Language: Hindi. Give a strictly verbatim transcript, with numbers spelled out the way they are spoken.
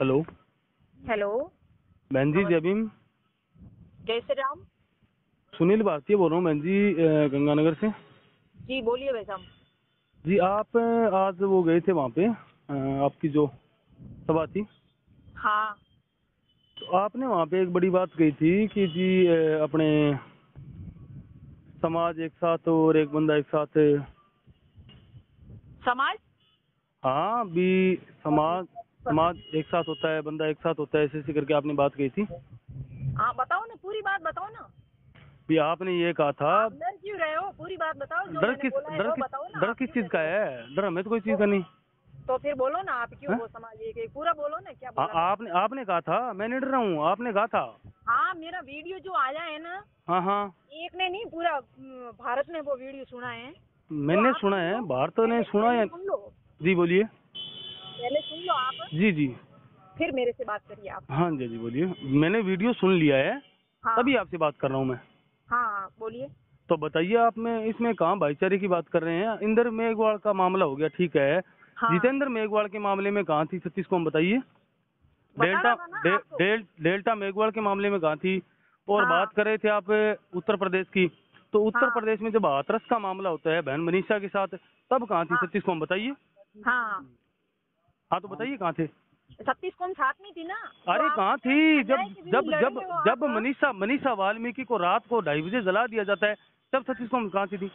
हेलो हेलो बहन जी, जय भीम। जैसे राम। सुनील भारतीय बोल रहा हूँ बहन जी, गंगानगर से। जी बोलिए भाई साहब। जी आप आज वो गए थे वहाँ पे, आपकी जो सभा थी। हाँ। तो आपने वहाँ पे एक बड़ी बात कही थी कि जी अपने समाज एक साथ और एक बंदा एक साथ। समाज? हाँ भी समाज समाज एक साथ होता है, बंदा एक साथ होता है, ऐसे ऐसे करके आपने बात कही थी। हाँ बताओ ना, पूरी बात बताओ ना। भी आपने ये कहा था। डर क्यों रहे हो, पूरी बात बताओ। जो डर किस डर किस डर किस चीज का है? डर हमें तो कोई चीज का नहीं। तो फिर बोलो ना आप क्यों वो समाज एक, पूरा बोलो ना क्या बोला। आ, आपने आपने कहा था, मैं नहीं डर रहा हूँ, आपने कहा था। हाँ मेरा वीडियो जो आया है ना। हाँ हाँ। एक ने नहीं, पूरा भारत ने वो वीडियो सुना है। मैंने सुना है, भारत ने सुना है। जी बोलिए, पहले सुन लो आप। जी जी। फिर मेरे से बात करिए आप। हाँ जी जी बोलिए। मैंने वीडियो सुन लिया है। हाँ। तभी आपसे बात कर रहा हूँ मैं। हाँ बोलिए। तो बताइए आप, मैं इसमें कहाँ भाईचारे की बात कर रहे हैं? इंद्र मेघवाल का मामला हो गया, ठीक है। हाँ। जितेंद्र मेघवाल के मामले में कहाँ थी सतीश को हम बताइए? डेल्टा डे, डे, डेल्टा मेघवाल के मामले में कहाँ थी? और हाँ। बात कर रहे थे आप उत्तर प्रदेश की, तो उत्तर हाँ। प्रदेश में जब हाथरस का मामला होता है बहन मनीषा के साथ, तब कहाँ थी सतीश को हम बताइए? हाँ हाँ तो बताइए कहाँ थे? सतीश को हम साथ में थी ना। अरे कहाँ थी जब जब जब जब मनीषा मनीषा वाल्मीकि को रात को ढाई बजे जला दिया जाता है, तब सतीश को हम कहाँ थी?